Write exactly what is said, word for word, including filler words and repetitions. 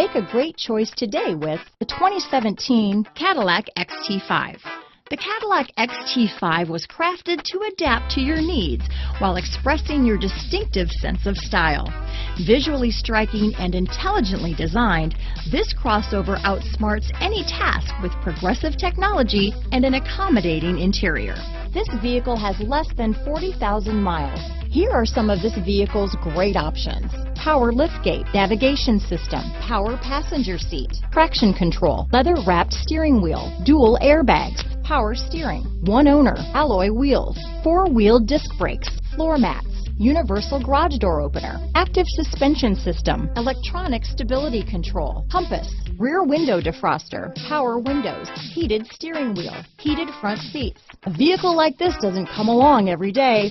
Make a great choice today with the twenty seventeen Cadillac X T five. The Cadillac X T five was crafted to adapt to your needs while expressing your distinctive sense of style. Visually striking and intelligently designed, this crossover outsmarts any task with progressive technology and an accommodating interior. This vehicle has less than forty thousand miles. Here are some of this vehicle's great options: power liftgate, navigation system, power passenger seat, traction control, leather-wrapped steering wheel, dual airbags, power steering, one owner, alloy wheels, four-wheel disc brakes, floor mats, universal garage door opener, active suspension system, electronic stability control, compass, rear window defroster, power windows, heated steering wheel, heated front seats. A vehicle like this doesn't come along every day.